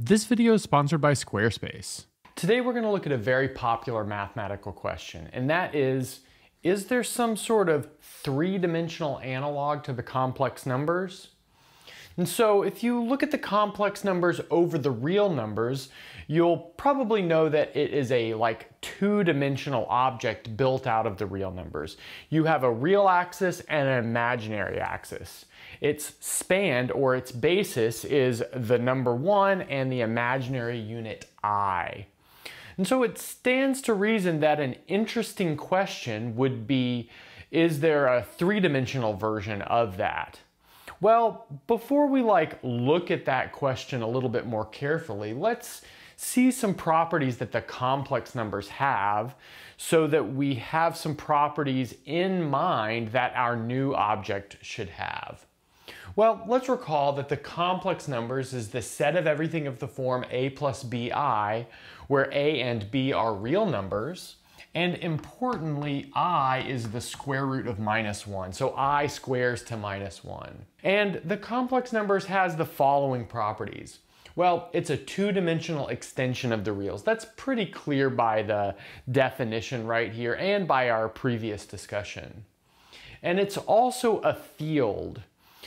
This video is sponsored by Squarespace. Today we're going to look at a very popular mathematical question, and that is there some sort of three-dimensional analog to the complex numbers? And so if you look at the complex numbers over the real numbers, you'll probably know that it is a two-dimensional object built out of the real numbers. You have a real axis and an imaginary axis. Its span, or its basis, is the number 1 and the imaginary unit I. And so it stands to reason that an interesting question would be, is there a three-dimensional version of that? Well, before we look at that question a little bit more carefully, let's see some properties that the complex numbers have so that we have some properties in mind that our new object should have. Well, let's recall that the complex numbers is the set of everything of the form a plus bi, where a and b are real numbers, and importantly, I is the square root of -1, so I squares to -1. And the complex numbers has the following properties. Well, it's a two-dimensional extension of the reals. That's pretty clear by the definition right here and by our previous discussion. And it's also a field.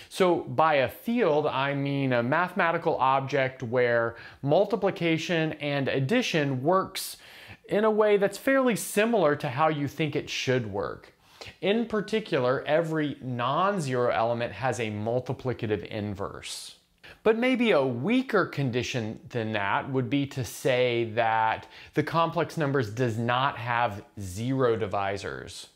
So by a field, I mean a mathematical object where multiplication and addition works in a way that's fairly similar to how you think it should work. In particular, every non-zero element has a multiplicative inverse. But maybe a weaker condition than that would be to say that the complex numbers does not have zero divisors.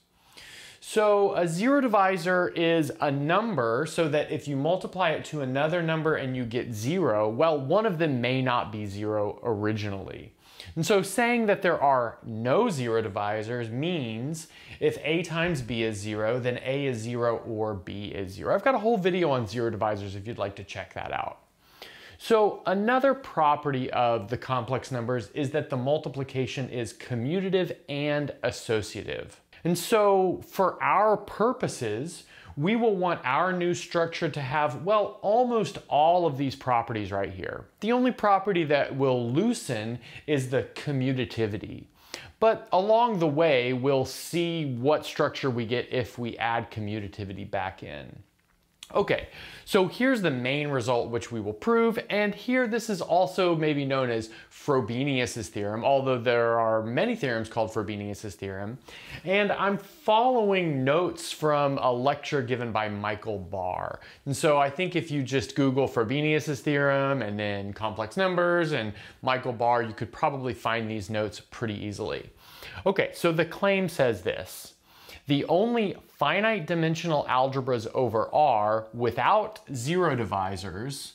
So a zero divisor is a number so that if you multiply it to another number and you get zero, well, one of them may not be zero originally. And so saying that there are no zero divisors means if a times b is zero, then a is zero or b is zero. I've got a whole video on zero divisors if you'd like to check that out. So another property of the complex numbers is that the multiplication is commutative and associative. And so for our purposes, we will want our new structure to have, well, almost all of these properties right here. The only property that will loosen is the commutativity. But along the way, we'll see what structure we get if we add commutativity back in. Okay, so here's the main result which we will prove, and here this is also maybe known as Frobenius's theorem, although there are many theorems called Frobenius's theorem. And I'm following notes from a lecture given by Michael Barr. And so I think if you just Google Frobenius's theorem and then complex numbers and Michael Barr, you could probably find these notes pretty easily. Okay, so the claim says this. The only finite dimensional algebras over R without zero divisors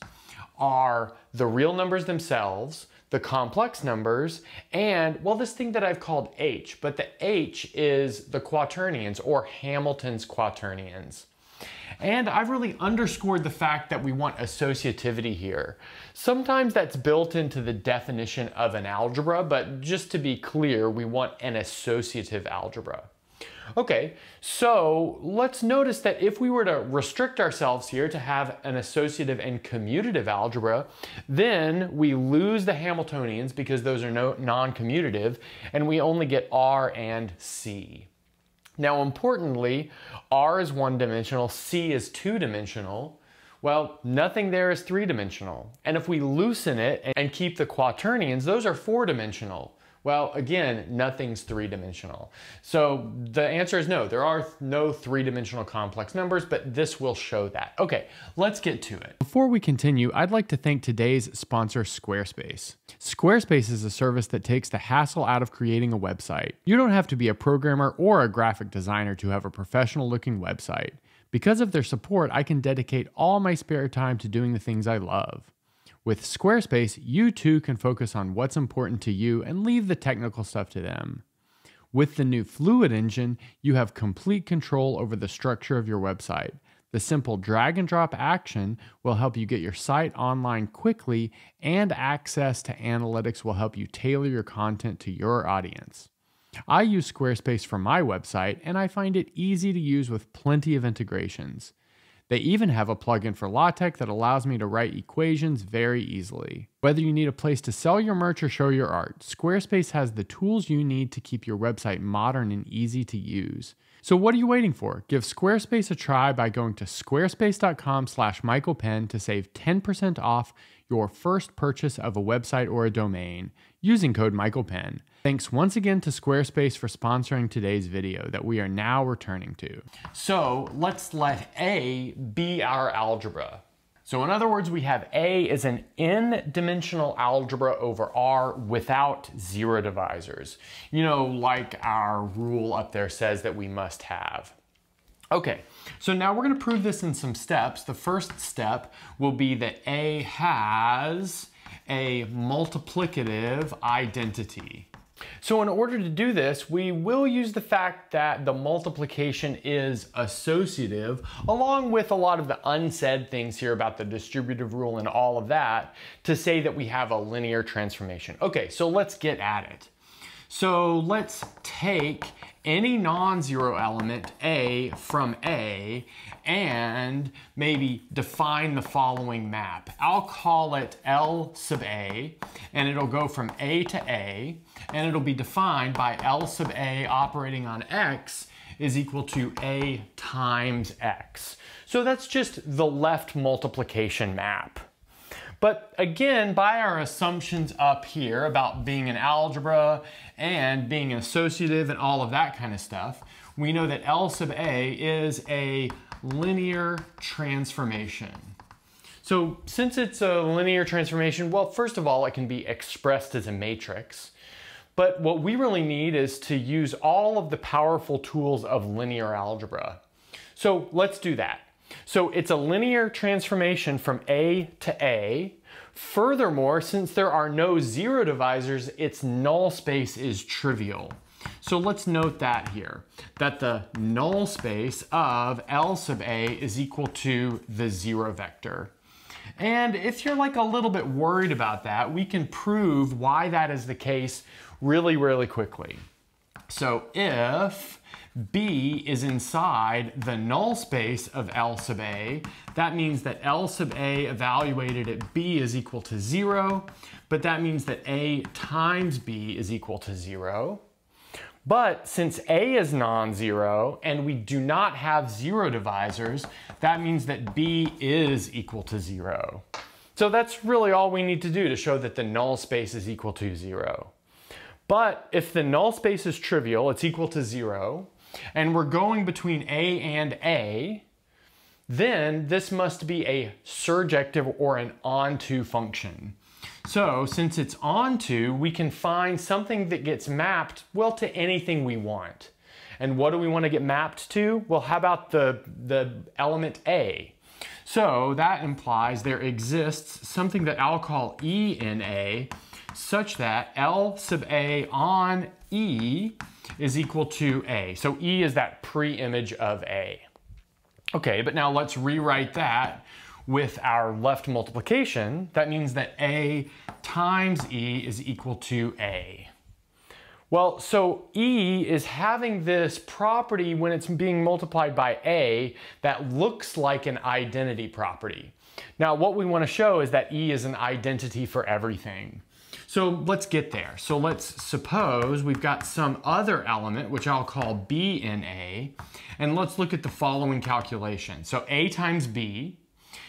are the real numbers themselves, the complex numbers, and, well, this thing that I've called H, but the H is the quaternions, or Hamilton's quaternions. And I've really underscored the fact that we want associativity here. Sometimes that's built into the definition of an algebra, but just to be clear, we want an associative algebra. Okay, so let's notice that if we were to restrict ourselves here to have an associative and commutative algebra, then we lose the Hamiltonians because those are non-commutative, and we only get R and C. Now, importantly, R is one-dimensional, C is two-dimensional. Well, nothing there is three-dimensional. And if we loosen it and keep the quaternions, those are four-dimensional. Well, again, nothing's three-dimensional. So the answer is no, there are no three-dimensional complex numbers, but this will show that. Okay, let's get to it. Before we continue, I'd like to thank today's sponsor, Squarespace. Squarespace is a service that takes the hassle out of creating a website. You don't have to be a programmer or a graphic designer to have a professional-looking website. Because of their support, I can dedicate all my spare time to doing the things I love. With Squarespace, you too can focus on what's important to you and leave the technical stuff to them. With the new Fluid engine, you have complete control over the structure of your website. The simple drag and drop action will help you get your site online quickly, and access to analytics will help you tailor your content to your audience. I use Squarespace for my website, and I find it easy to use with plenty of integrations. They even have a plugin for LaTeX that allows me to write equations very easily. Whether you need a place to sell your merch or show your art, Squarespace has the tools you need to keep your website modern and easy to use. So what are you waiting for? Give Squarespace a try by going to squarespace.com/Michael Penn to save 10% off your first purchase of a website or a domain using code Michael Penn. Thanks once again to Squarespace for sponsoring today's video that we are now returning to. So let's let A be our algebra. So in other words, we have A is an n-dimensional algebra over R without zero divisors. You know, like our rule up there says that we must have. Okay, so now we're gonna prove this in some steps. The first step will be that A has a multiplicative identity. So in order to do this, we will use the fact that the multiplication is associative, along with a lot of the unsaid things here about the distributive rule and all of that, to say that we have a linear transformation. Okay, so let's get at it. So let's take any non-zero element A from A and maybe define the following map. I'll call it L sub A, and it'll go from A to A, and it'll be defined by L sub A operating on X is equal to A times X. So that's just the left multiplication map. But again, by our assumptions up here about being an algebra and being associative and all of that kind of stuff, we know that L sub A is a linear transformation. So since it's a linear transformation, well, first of all, it can be expressed as a matrix. But what we really need is to use all of the powerful tools of linear algebra. So let's do that. So it's a linear transformation from A to A. Furthermore, since there are no zero divisors, its null space is trivial. So let's note that here, that the null space of L sub A is equal to the zero vector. And if you're like a little bit worried about that, we can prove why that is the case really, really quickly. So if B is inside the null space of L sub A, that means that L sub A evaluated at B is equal to zero, but that means that A times B is equal to zero. But since A is non-zero and we do not have zero divisors, that means that B is equal to zero. So that's really all we need to do to show that the null space is equal to zero. But if the null space is trivial, it's equal to zero, and we're going between A and A, then this must be a surjective or an onto function. So since it's onto, we can find something that gets mapped, well, to anything we want. And what do we want to get mapped to? Well, how about the element A? So that implies there exists something that I'll call E in A, such that L sub A on E is equal to A. So E is that pre-image of A. Okay, but now let's rewrite that with our left multiplication. That means that A times E is equal to A. Well, so E is having this property when it's being multiplied by A that looks like an identity property. Now, what we want to show is that E is an identity for everything. So let's get there. So let's suppose we've got some other element, which I'll call B in A, and let's look at the following calculation. So A times B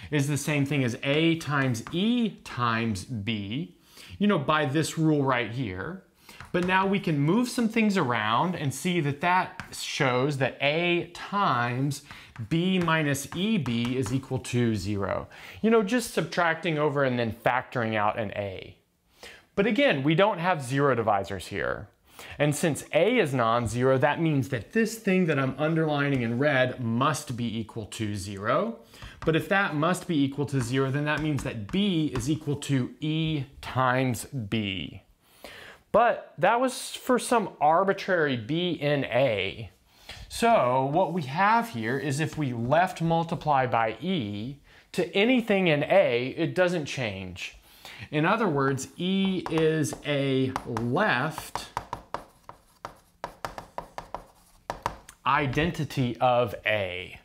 is the same thing as A times E times B, you know, by this rule right here. But now we can move some things around and see that that shows that A times B minus EB is equal to zero. You know, just subtracting over and then factoring out an A. But again, we don't have zero divisors here. And since A is non-zero, that means that this thing that I'm underlining in red must be equal to zero. But if that must be equal to zero, then that means that B is equal to E times B. But that was for some arbitrary B in A. So what we have here is if we left multiply by E to anything in A, it doesn't change. In other words, E is a left identity of A.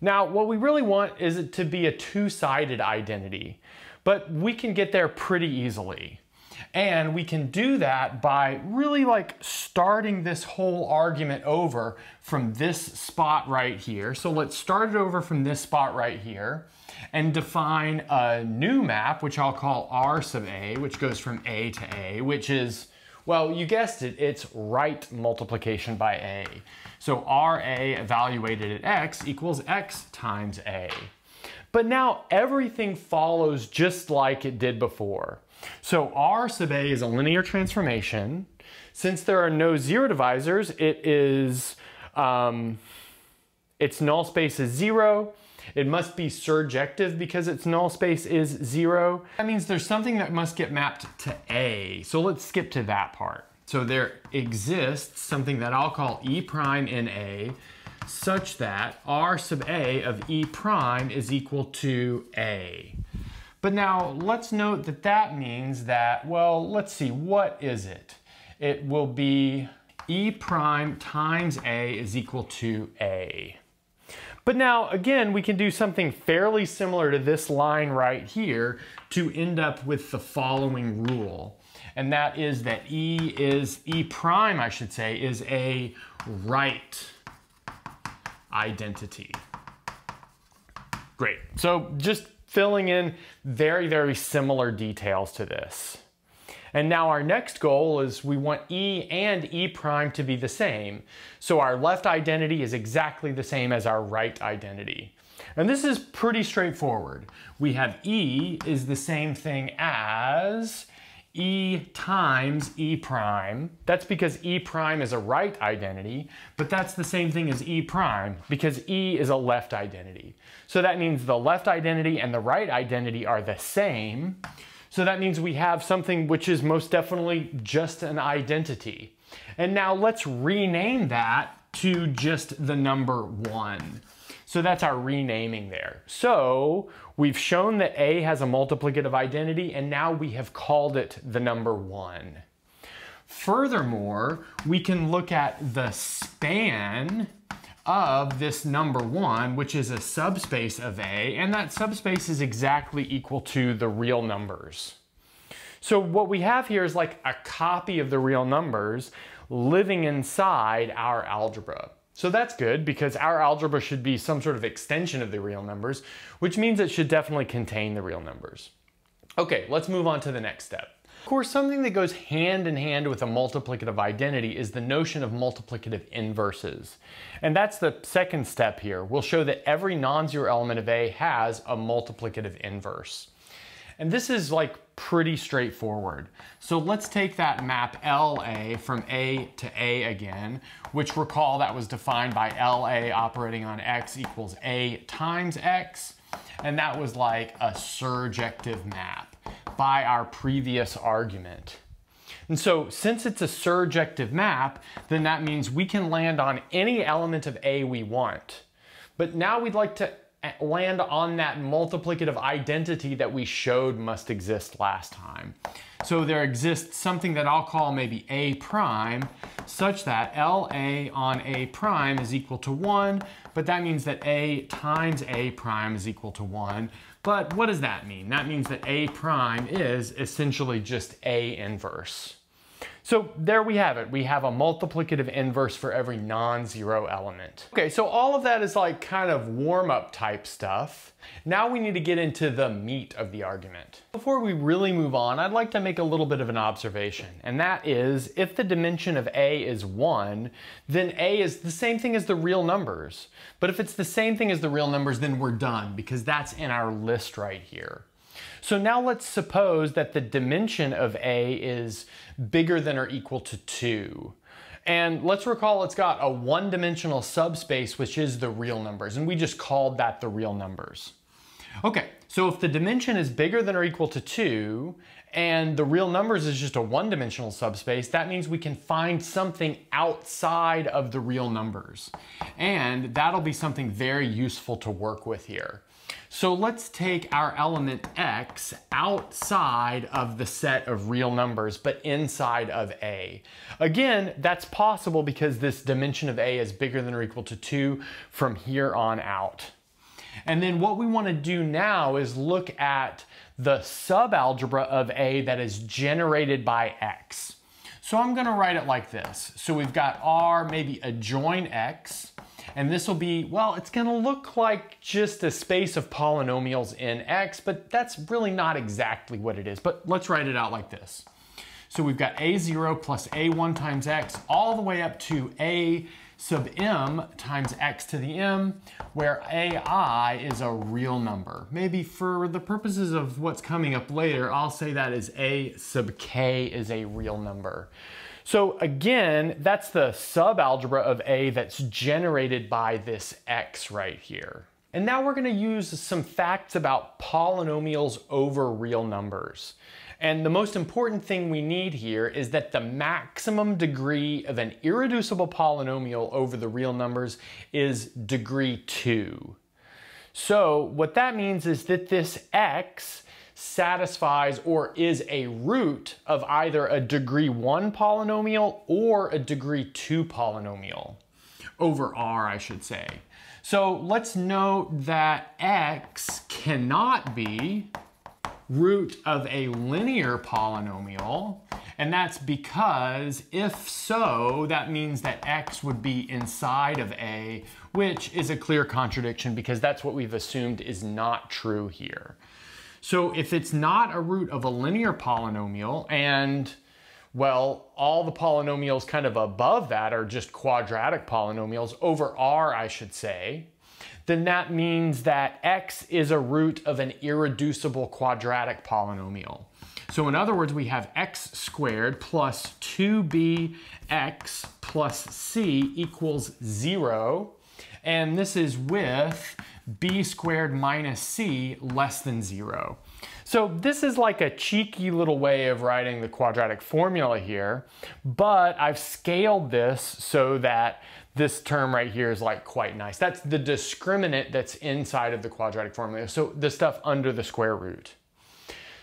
Now, what we really want is it to be a two-sided identity, but we can get there pretty easily. And we can do that by really like starting this whole argument over from this spot right here. So let's start it over from this spot right here and define a new map, which I'll call R sub A, which goes from A to A, which is, well, you guessed it, it's right multiplication by A. So RA evaluated at X equals X times A. But now everything follows just like it did before. So R sub A is a linear transformation. Since there are no zero divisors, it is, its null space is zero. It must be surjective because its null space is zero. That means there's something that must get mapped to A. So let's skip to that part. So there exists something that I'll call E prime in A, such that R sub A of E prime is equal to A. But now let's note that that means that, well, let's see, what is it? It will be E prime times A is equal to A. But now, again, we can do something fairly similar to this line right here to end up with the following rule. And that is that E prime, I should say, is a right identity. Great. So just filling in very, very similar details to this. And now our next goal is we want E and E prime to be the same. So our left identity is exactly the same as our right identity. And this is pretty straightforward. We have E is the same thing as E times E prime. That's because E prime is a right identity, but that's the same thing as E prime because E is a left identity. So that means the left identity and the right identity are the same. So that means we have something which is most definitely just an identity. And now let's rename that to just the number one. So that's our renaming there. So we've shown that A has a multiplicative identity, and now we have called it the number one. Furthermore, we can look at the span of this number one, which is a subspace of A, and that subspace is exactly equal to the real numbers. So what we have here is like a copy of the real numbers living inside our algebra. So that's good because our algebra should be some sort of extension of the real numbers, which means it should definitely contain the real numbers. Okay, let's move on to the next step. Of course, something that goes hand in hand with a multiplicative identity is the notion of multiplicative inverses. And that's the second step here. We'll show that every non-zero element of A has a multiplicative inverse. And this is like pretty straightforward. So let's take that map LA from A to A again, which recall that was defined by LA operating on X equals A times X. And that was like a surjective map by our previous argument. And so since it's a surjective map, then that means we can land on any element of A we want. But now we'd like to land on that multiplicative identity that we showed must exist last time. So there exists something that I'll call maybe A prime, such that LA on A prime is equal to 1, but that means that A times A prime is equal to 1. But what does that mean? That means that A prime is essentially just A inverse. So there we have it. We have a multiplicative inverse for every non-zero element. Okay, so all of that is like kind of warm-up type stuff. Now we need to get into the meat of the argument. Before we really move on, I'd like to make a little bit of an observation, and that is if the dimension of A is 1, then A is the same thing as the real numbers. But if it's the same thing as the real numbers, then we're done because that's in our list right here. So now let's suppose that the dimension of A is bigger than or equal to 2. And let's recall it's got a one-dimensional subspace, which is the real numbers, and we just called that the real numbers. Okay, so if the dimension is bigger than or equal to 2, and the real numbers is just a one-dimensional subspace, that means we can find something outside of the real numbers. And that'll be something very useful to work with here. So let's take our element X outside of the set of real numbers, but inside of A. Again, that's possible because this dimension of A is bigger than or equal to 2 from here on out. And then what we want to do now is look at the subalgebra of A that is generated by X. So I'm going to write it like this. So we've got R, maybe adjoin X, and this will be, well, it's going to look like just a space of polynomials in X, but that's really not exactly what it is. But let's write it out like this. So we've got A0 plus A1 times X all the way up to A sub M times X to the M, where AI is a real number. Maybe for the purposes of what's coming up later, I'll say that is A sub K is a real number. So again, that's the subalgebra of A that's generated by this X right here. And now we're going to use some facts about polynomials over real numbers. And the most important thing we need here is that the maximum degree of an irreducible polynomial over the real numbers is degree 2. So what that means is that this X satisfies or is a root of either a degree 1 polynomial or a degree 2 polynomial. Over R, I should say. So let's note that X cannot be root of a linear polynomial, and that's because if so, that means that X would be inside of A, which is a clear contradiction because that's what we've assumed is not true here. So if it's not a root of a linear polynomial, and well, all the polynomials kind of above that are just quadratic polynomials over R, I should say, then that means that X is a root of an irreducible quadratic polynomial. So in other words, we have X squared plus 2bx plus c equals 0. And this is with b squared minus c less than 0. So this is like a cheeky little way of writing the quadratic formula here, but I've scaled this so that this term right here is like quite nice. That's the discriminant that's inside of the quadratic formula, so the stuff under the square root.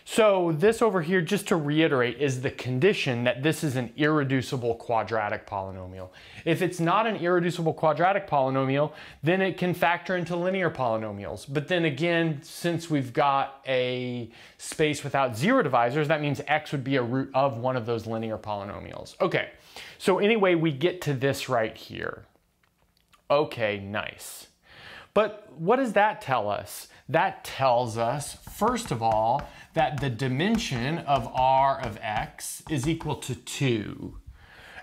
So this over here, just to reiterate, is the condition that this is an irreducible quadratic polynomial. If it's not an irreducible quadratic polynomial, then it can factor into linear polynomials. But then again, since we've got a space without zero divisors, that means X would be a root of one of those linear polynomials. Okay, so anyway, we get to this right here. Okay, nice. But what does that tell us? That tells us, first of all, that the dimension of R of X is equal to 2.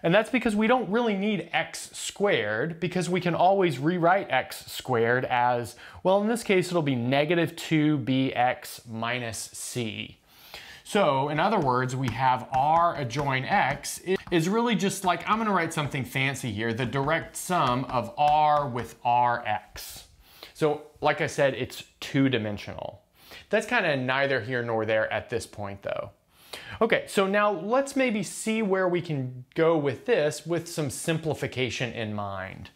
And that's because we don't really need X squared, because we can always rewrite X squared as, well, in this case, it'll be negative 2bx minus c. So in other words, we have R adjoin X is really just like, I'm going to write something fancy here, the direct sum of R with Rx. So like I said, it's two-dimensional. That's kind of neither here nor there at this point though. Okay, so now let's maybe see where we can go with this with some simplification in mind.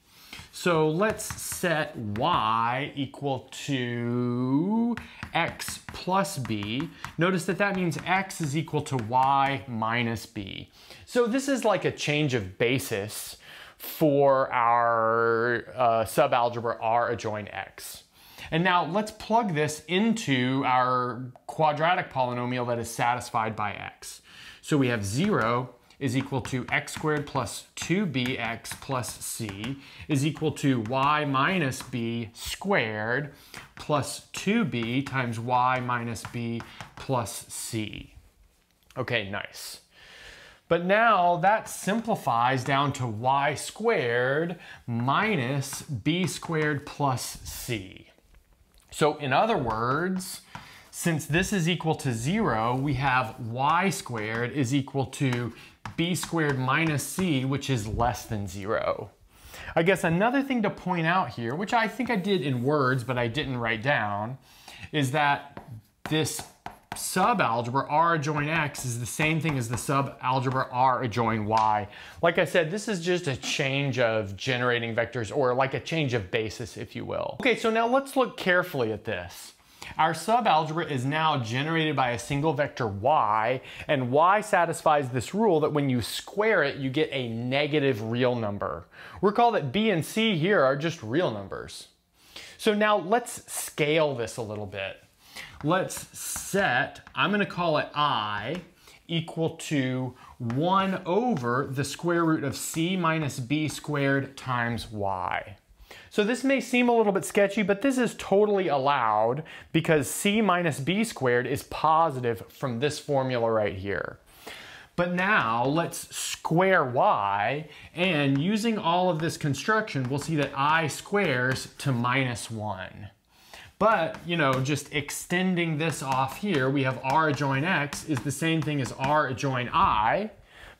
So let's set y equal to x plus b. Notice that that means x is equal to y minus b. So this is like a change of basis for our subalgebra R adjoin X. And now let's plug this into our quadratic polynomial that is satisfied by X. So we have 0 is equal to x squared plus 2bx plus c is equal to y minus b squared plus 2b times y minus b plus c. Okay, nice. But now that simplifies down to y squared minus b squared plus c. So in other words, since this is equal to 0, we have y squared is equal to b squared minus c, which is less than 0. I guess another thing to point out here, which I think I did in words, but I didn't write down, is that this subalgebra R adjoin X is the same thing as the subalgebra R adjoin Y. Like I said, this is just a change of generating vectors, or like a change of basis, if you will. Okay, so now let's look carefully at this. Our subalgebra is now generated by a single vector y, and y satisfies this rule that when you square it, you get a negative real number. Recall that b and c here are just real numbers. So now let's scale this a little bit. Let's set, I'm going to call it I equal to 1 over the square root of c minus b squared times y. So this may seem a little bit sketchy, but this is totally allowed because c minus b squared is positive from this formula right here. But now let's square y, and using all of this construction, we'll see that I squares to minus 1. But, you know, just extending this off here, we have r adjoin x is the same thing as r adjoin I.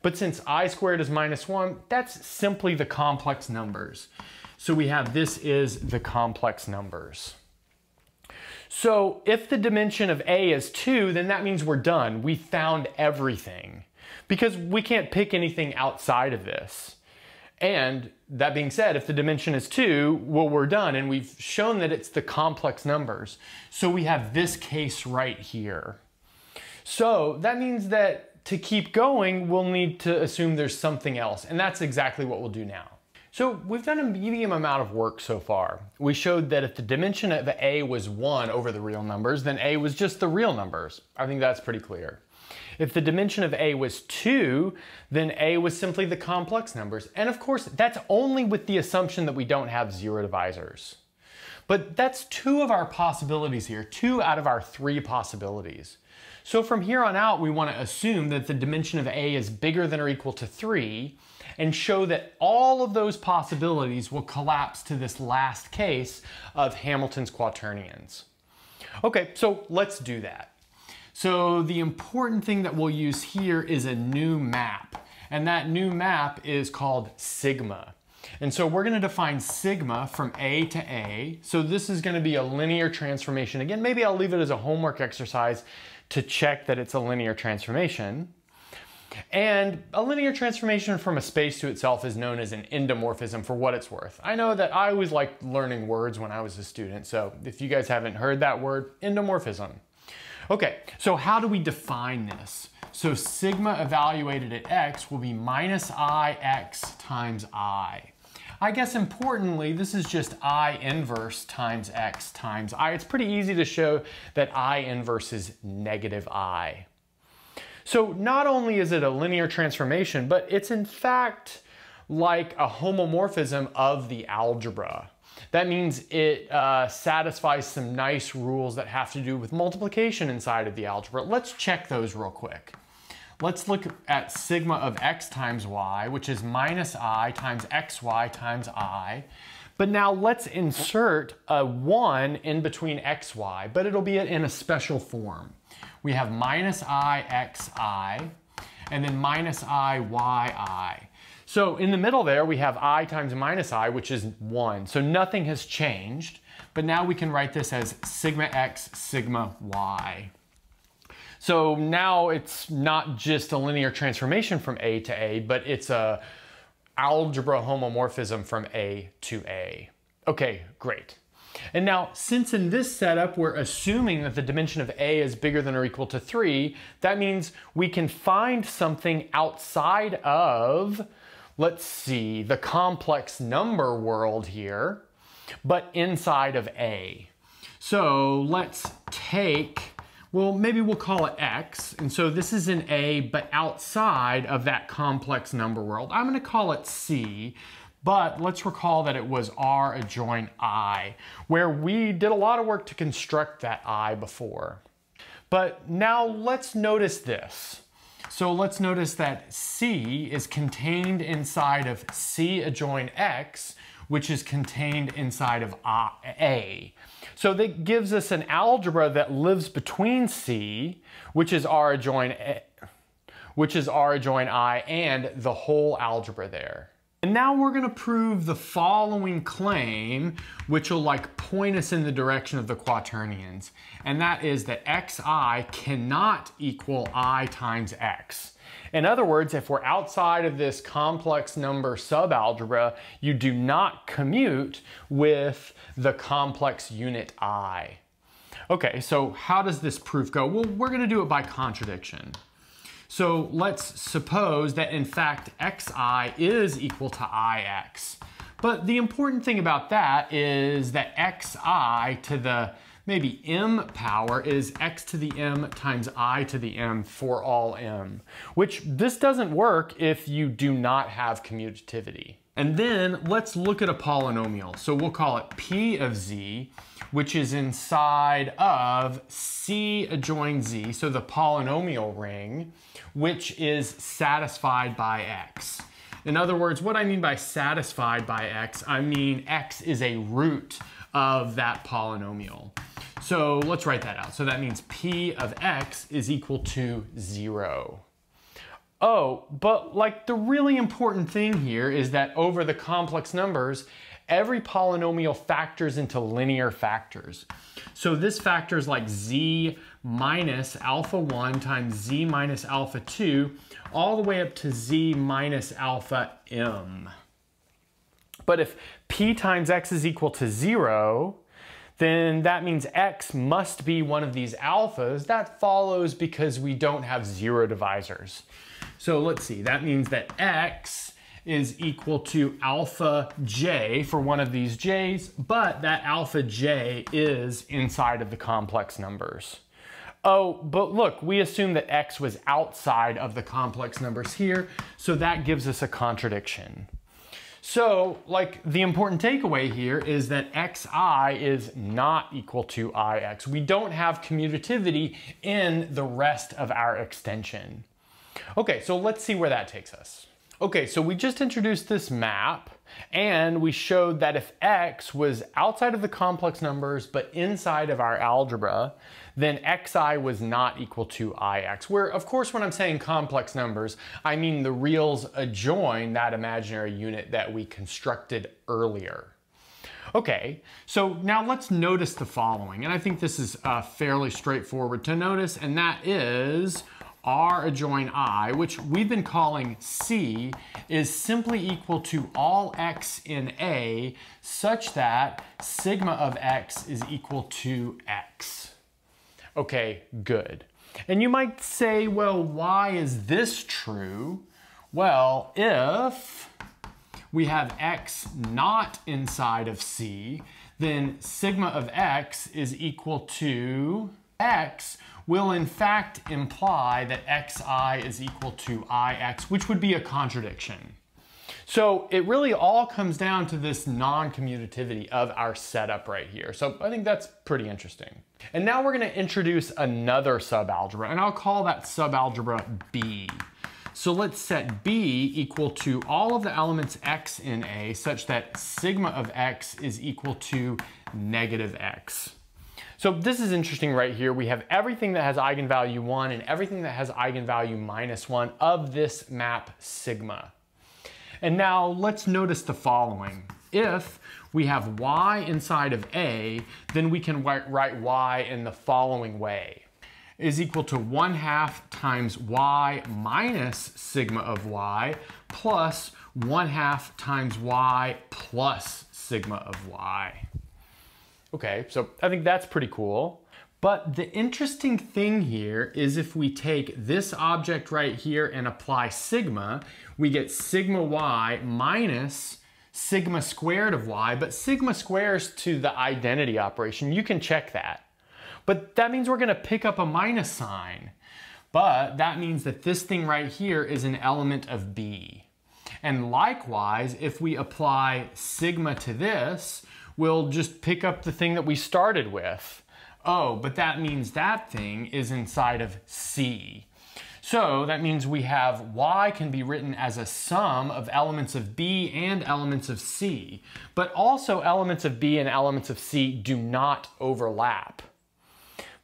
But since I squared is minus 1, that's simply the complex numbers. So we have this is the complex numbers. So if the dimension of A is 2, then that means we're done. We found everything because we can't pick anything outside of this. And that being said, if the dimension is 2, well, we're done, and we've shown that it's the complex numbers. So we have this case right here. So that means that to keep going, we'll need to assume there's something else, and that's exactly what we'll do now. So we've done a medium amount of work so far. We showed that if the dimension of A was 1 over the real numbers, then A was just the real numbers. I think that's pretty clear. If the dimension of A was 2, then A was simply the complex numbers. And of course, that's only with the assumption that we don't have zero divisors. But that's 2 of our possibilities here, 2 out of our 3 possibilities. So from here on out, we want to assume that the dimension of A is bigger than or equal to 3, and show that all of those possibilities will collapse to this last case of Hamilton's quaternions. Okay, so let's do that. So the important thing that we'll use here is a new map, and that new map is called sigma. And so we're going to define sigma from A to A. So this is going to be a linear transformation. Again, maybe I'll leave it as a homework exercise to check that it's a linear transformation. And a linear transformation from a space to itself is known as an endomorphism, for what it's worth. I know that I always liked learning words when I was a student, so if you guys haven't heard that word, endomorphism. Okay, so how do we define this? So sigma evaluated at x will be minus ix times I. I guess importantly, this is just I inverse times x times I. It's pretty easy to show that I inverse is negative I. So not only is it a linear transformation, but it's in fact like a homomorphism of the algebra. That means it satisfies some nice rules that have to do with multiplication inside of the algebra. Let's check those real quick. Let's look at sigma of x times y, which is minus I times xy times I. But now let's insert a 1 in between xy, but it'll be in a special form. We have minus I xi, and then minus I yi. So in the middle there, we have I times minus I, which is 1. So nothing has changed, but now we can write this as sigma x, sigma y. So now it's not just a linear transformation from A to A, but it's a algebra homomorphism from A to A. Okay, great. And now, since in this setup we're assuming that the dimension of A is bigger than or equal to 3, that means we can find something outside of, let's see, the complex number world here, but inside of A. So let's take, well, maybe we'll call it X. And so this is an A, but outside of that complex number world. I'm going to call it C, but let's recall that it was R adjoin I, where we did a lot of work to construct that I before. But now let's notice this. So let's notice that C is contained inside of C adjoin X, which is contained inside of A. So that gives us an algebra that lives between C, which is R adjoin A, which is R adjoin I, and the whole algebra there. And now we're going to prove the following claim, which will like point us in the direction of the quaternions. And that is that xi cannot equal I times x. In other words, if we're outside of this complex number subalgebra, you do not commute with the complex unit I. Okay, so how does this proof go? Well, we're going to do it by contradiction. So let's suppose that in fact xi is equal to ix, But the important thing about that is that xi to the maybe m power is x to the m times I to the m for all m, which this doesn't work if you do not have commutativity. And then let's look at a polynomial. So we'll call it p of z, which is inside of c adjoined z, so the polynomial ring, which is satisfied by x. In other words, what I mean by satisfied by x, I mean x is a root of that polynomial. So let's write that out. So that means p of x is equal to 0. Oh, but like the really important thing here is that over the complex numbers, every polynomial factors into linear factors. So this factors like z minus alpha 1 times z minus alpha 2 all the way up to z minus alpha m. But if p times x is equal to 0, then that means x must be one of these alphas. That follows because we don't have zero divisors. So let's see, that means that x is equal to alpha j for one of these j's, but that alpha j is inside of the complex numbers. Oh, but look, we assume that x was outside of the complex numbers here, so that gives us a contradiction. So, like, the important takeaway here is that xi is not equal to ix. We don't have commutativity in the rest of our extension. Okay, so let's see where that takes us. Okay, so we just introduced this map, and we showed that if x was outside of the complex numbers but inside of our algebra, then xi was not equal to ix, where, of course, when I'm saying complex numbers, I mean the reals adjoin that imaginary unit that we constructed earlier. Okay, so now let's notice the following, and I think this is fairly straightforward to notice, and that is R adjoin I, which we've been calling C, is simply equal to all x in A such that sigma of x is equal to x. Okay, good. And you might say, well, why is this true? Well, if we have x not inside of C, then sigma of x is equal to x, will in fact imply that xi is equal to ix, which would be a contradiction. So it really all comes down to this non-commutativity of our setup right here. So I think that's pretty interesting. And now we're gonna introduce another subalgebra, and I'll call that subalgebra B. So let's set B equal to all of the elements x in A such that sigma of x is equal to negative x. So this is interesting right here. We have everything that has eigenvalue 1 and everything that has eigenvalue minus 1 of this map sigma. And now let's notice the following. If we have y inside of A, then we can write y in the following way. Is equal to 1/2 times y minus sigma of y plus 1/2 times y plus sigma of y. Okay, so I think that's pretty cool. But the interesting thing here is if we take this object right here and apply sigma, we get sigma y minus sigma squared of y, but sigma squares to the identity operation. You can check that. But that means we're gonna pick up a minus sign. But that means that this thing right here is an element of B. And likewise, if we apply sigma to this, we'll just pick up the thing that we started with. Oh, but that means that thing is inside of C. So that means we have y can be written as a sum of elements of B and elements of C, but also elements of B and elements of C do not overlap.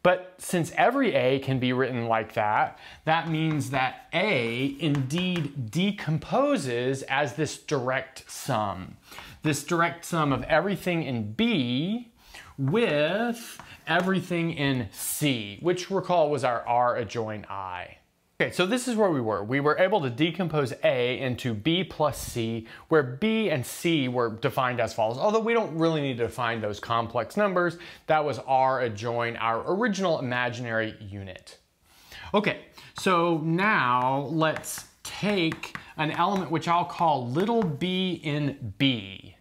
But since every A can be written like that, that means that A indeed decomposes as this direct sum. This direct sum of everything in B with everything in C, which recall was our R adjoin I. Okay, so this is where we were. We were able to decompose A into B plus C, where B and C were defined as follows. Although we don't really need to define those complex numbers. That was R adjoin our original imaginary unit. Okay, so now let's take an element which I'll call little b in B.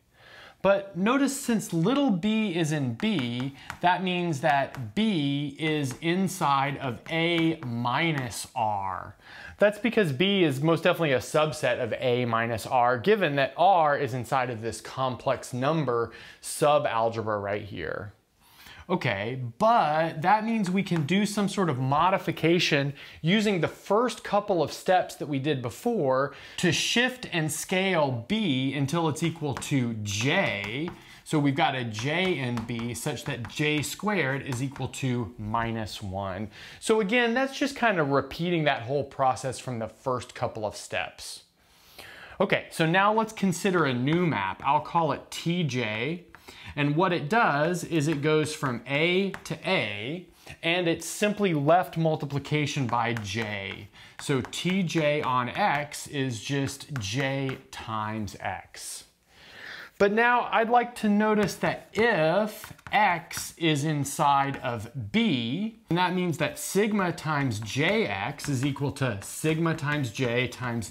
But notice since little b is in B, that means that B is inside of A minus R. That's because B is most definitely a subset of A minus R, given that R is inside of this complex number subalgebra right here. Okay, but that means we can do some sort of modification using the first couple of steps that we did before to shift and scale B until it's equal to J. So we've got a J in B such that J squared is equal to -1. So again, that's just kind of repeating that whole process from the first couple of steps. Okay, so now let's consider a new map. I'll call it TJ. And what it does is it goes from A to A, and it's simply left multiplication by J. So Tj on X is just J times X. But now I'd like to notice that if X is inside of B, and that means that sigma times Jx is equal to sigma times J times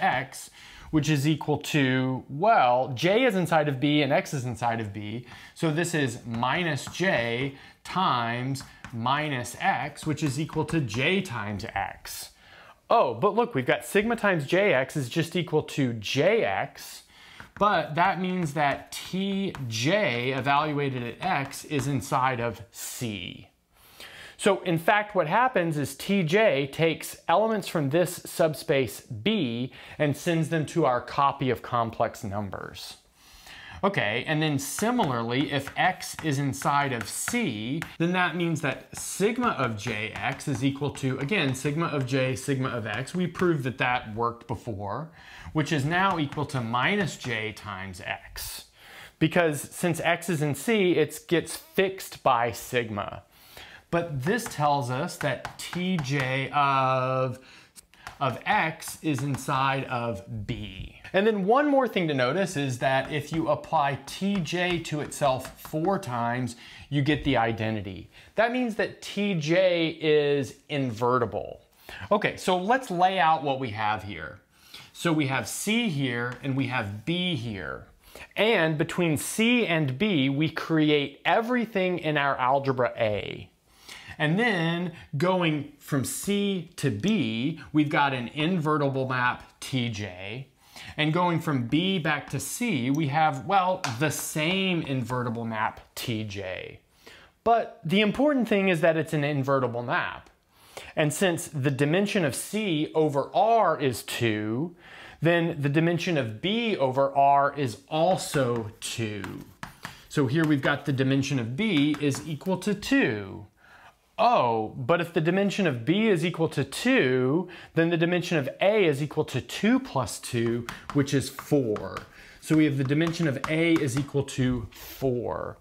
X, which is equal to, well, J is inside of B and X is inside of B. So this is -J times -X, which is equal to J times X. Oh, but look, we've got sigma times Jx is just equal to Jx, but that means that Tj evaluated at X is inside of C. So in fact, what happens is Tj takes elements from this subspace B and sends them to our copy of complex numbers. Okay, and then similarly, if X is inside of C, then that means that sigma of Jx is equal to, again, sigma of J, sigma of X. We proved that that worked before, which is now equal to -J times X. Because since X is in C, it gets fixed by sigma. But this tells us that Tj of X is inside of B. And then one more thing to notice is that if you apply Tj to itself 4 times, you get the identity. That means that Tj is invertible. Okay, so let's lay out what we have here. So we have C here and we have B here. And between C and B, we create everything in our algebra A. And then going from C to B, we've got an invertible map Tj. And going from B back to C, we have, well, the same invertible map Tj. But the important thing is that it's an invertible map. And since the dimension of C over R is 2, then the dimension of B over R is also 2. So here we've got the dimension of B is equal to 2. Oh, but if the dimension of B is equal to 2, then the dimension of A is equal to 2 + 2, which is 4. So we have the dimension of A is equal to 4.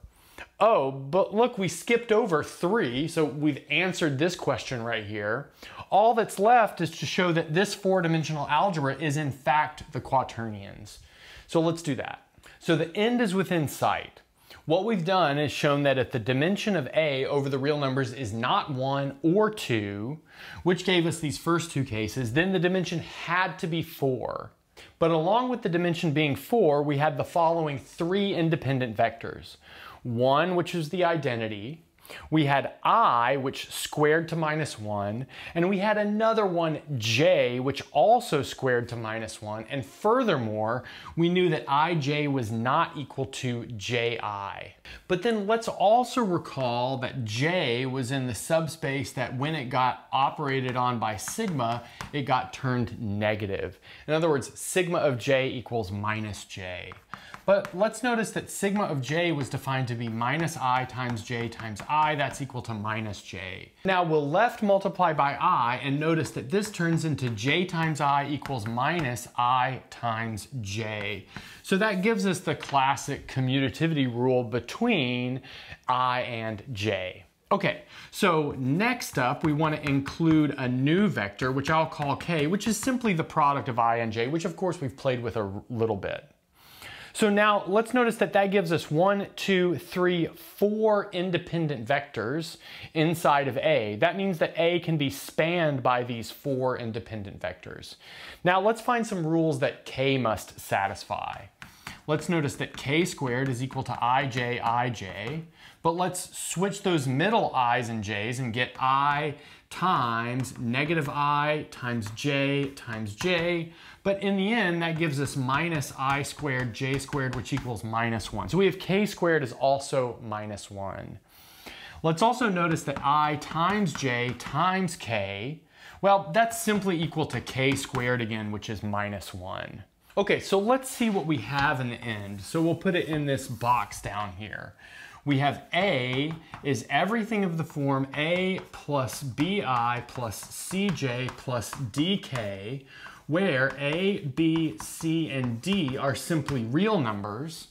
Oh, but look, we skipped over 3, so we've answered this question right here. All that's left is to show that this 4-dimensional algebra is in fact the quaternions. So let's do that. So the end is within sight. What we've done is shown that if the dimension of A over the real numbers is not 1 or 2, which gave us these first 2 cases, then the dimension had to be 4. But along with the dimension being 4, we had the following 3 independent vectors. 1, which is the identity. We had I, which squared to -1, and we had another one, j, which also squared to -1, and furthermore, we knew that ij was not equal to ji. But then let's also recall that j was in the subspace that when it got operated on by sigma, it got turned negative. In other words, sigma of j equals -j. But let's notice that sigma of J was defined to be -I times J times I, that's equal to -J. Now we'll left multiply by I and notice that this turns into J times I equals -I times J. So that gives us the classic commutativity rule between I and J. Okay, so next up we want to include a new vector, which I'll call K, which is simply the product of I and J, which of course we've played with a little bit. So now let's notice that that gives us 1, 2, 3, 4 independent vectors inside of A. That means that A can be spanned by these 4 independent vectors. Now let's find some rules that K must satisfy. Let's notice that k squared is equal to ij, ij. But let's switch those middle i's and j's and get I times negative I times j times j. But in the end, that gives us minus I squared, j squared, which equals minus 1. So we have k squared is also minus 1. Let's also notice that I times j times k, well, that's simply equal to k squared again, which is minus 1. Okay, so let's see what we have in the end. So we'll put it in this box down here. We have a is everything of the form a plus bi plus cj plus dk, where a, b, c, and d are simply real numbers.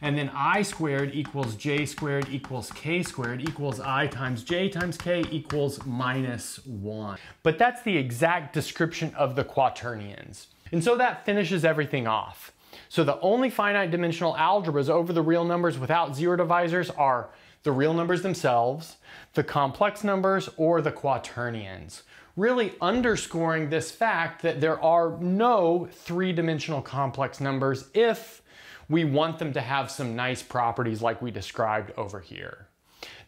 And then I squared equals j squared equals k squared equals I times j times k equals minus 1. But that's the exact description of the quaternions. And so that finishes everything off. So the only finite dimensional algebras over the real numbers without zero divisors are the real numbers themselves, the complex numbers, or the quaternions, really underscoring this fact that there are no three-dimensional complex numbers if we want them to have some nice properties like we described over here.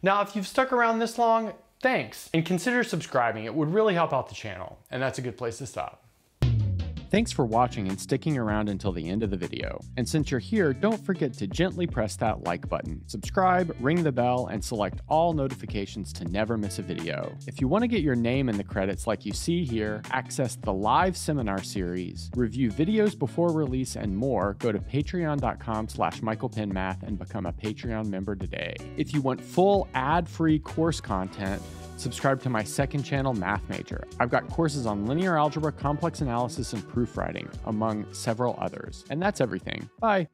Now, if you've stuck around this long, thanks, and consider subscribing. It would really help out the channel, and that's a good place to stop. Thanks for watching and sticking around until the end of the video. And since you're here, don't forget to gently press that like button, subscribe, ring the bell, and select all notifications to never miss a video. If you want to get your name in the credits like you see here, access the live seminar series, review videos before release, and more, go to patreon.com/michaelpennmath and become a Patreon member today. If you want full ad-free course content, subscribe to my second channel, Math Major. I've got courses on linear algebra, complex analysis, and proofwriting, among several others. And that's everything. Bye.